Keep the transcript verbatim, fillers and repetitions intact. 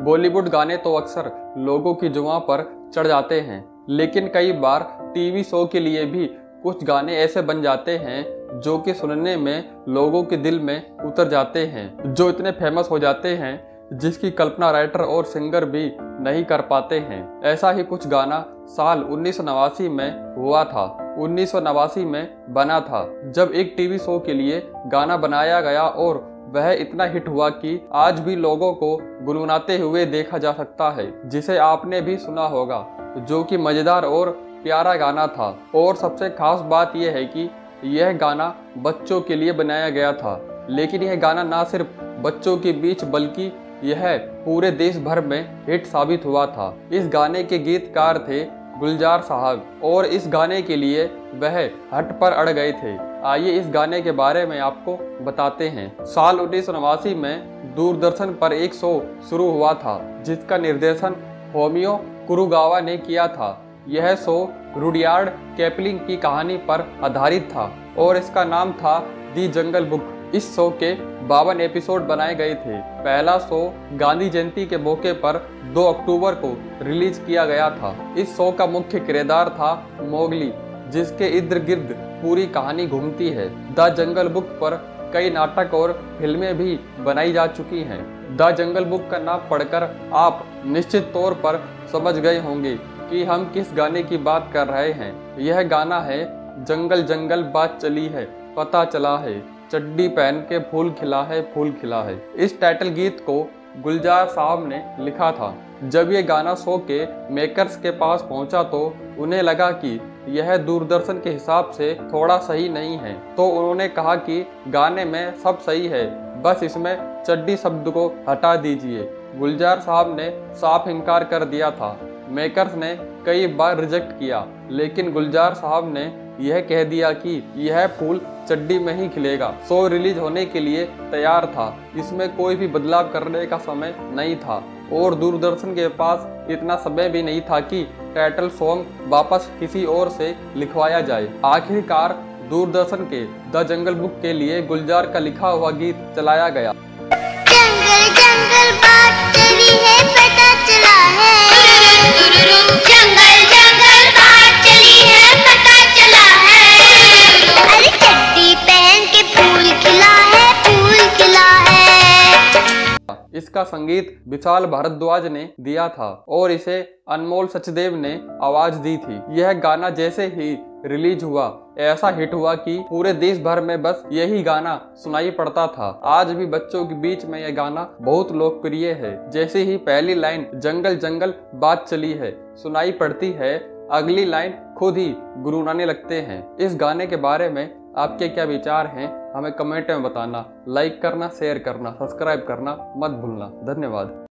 बॉलीवुड गाने तो अक्सर लोगों की जुबान पर चढ़ जाते हैं, लेकिन कई बार टीवी शो के लिए भी कुछ गाने ऐसे बन जाते हैं जो कि सुनने में लोगों के दिल में उतर जाते हैं, जो इतने फेमस हो जाते हैं जिसकी कल्पना राइटर और सिंगर भी नहीं कर पाते हैं। ऐसा ही कुछ गाना साल उन्नीस सौ नवासी में हुआ था, उन्नीस सौ नवासी में बना था, जब एक टीवी शो के लिए गाना बनाया गया और वह इतना हिट हुआ कि आज भी लोगों को गुनगुनाते हुए देखा जा सकता है, जिसे आपने भी सुना होगा, जो कि मज़ेदार और प्यारा गाना था। और सबसे खास बात यह है कि यह गाना बच्चों के लिए बनाया गया था, लेकिन यह गाना ना सिर्फ बच्चों के बीच बल्कि यह पूरे देश भर में हिट साबित हुआ था। इस गाने के गीतकार थे गुलजार साहब और इस गाने के लिए वह हट पर अड़ गए थे। आइए इस गाने के बारे में आपको बताते हैं। साल उन्नीस सौ नवासी में दूरदर्शन पर एक शो शुरू हुआ था जिसका निर्देशन होमियो कुरुगावा ने किया था। यह शो रुडियार्ड कैपलिंग की कहानी पर आधारित था और इसका नाम था दी जंगल बुक। इस शो के बावन एपिसोड बनाए गए थे। पहला शो गांधी जयंती के मौके पर दो अक्टूबर को रिलीज किया गया था। इस शो का मुख्य किरदार था मोगली, जिसके इर्द गिर्द पूरी कहानी घूमती है। द जंगल बुक पर कई नाटक और फिल्में भी बनाई जा चुकी हैं। द जंगल बुक का नाम पढ़कर आप निश्चित तौर पर समझ गए होंगे कि हम किस गाने की बात कर रहे हैं। यह गाना है जंगल जंगल बात चली है पता चला है, चड्डी पहन के फूल खिला है फूल खिला है। इस टाइटल गीत को गुलजार साहब ने लिखा था। जब ये गाना शो के मेकर्स के पास पहुंचा तो उन्हें लगा कि यह दूरदर्शन के हिसाब से थोड़ा सही नहीं है, तो उन्होंने कहा कि गाने में सब सही है, बस इसमें चड्डी शब्द को हटा दीजिए। गुलजार साहब ने साफ इनकार कर दिया था। मेकर्स ने कई बार रिजेक्ट किया, लेकिन गुलजार साहब ने यह कह दिया कि यह फूल चड्डी में ही खिलेगा। शो रिलीज होने के लिए तैयार था, इसमें कोई भी बदलाव करने का समय नहीं था और दूरदर्शन के पास इतना समय भी नहीं था कि टाइटल सॉन्ग वापस किसी और से लिखवाया जाए। आखिरकार दूरदर्शन के द जंगल बुक के लिए गुलजार का लिखा हुआ गीत चलाया गया। जंगल जंगल बात चली है पता चला है, जंगल जंगल बात चली है पता चला है, अरे चड्डी पहन के फूल खिला है फूल खिला है। इसका संगीत विशाल भारद्वाज ने दिया था और इसे अनमोल सचदेव ने आवाज दी थी। यह गाना जैसे ही रिलीज हुआ ऐसा हिट हुआ कि पूरे देश भर में बस यही गाना सुनाई पड़ता था। आज भी बच्चों के बीच में यह गाना बहुत लोकप्रिय है। जैसे ही पहली लाइन जंगल जंगल बात चली है सुनाई पड़ती है, अगली लाइन खुद ही गुनगुनाने लगते हैं। इस गाने के बारे में आपके क्या विचार हैं हमें कमेंट में बताना। लाइक करना, शेयर करना, सब्सक्राइब करना मत भूलना। धन्यवाद।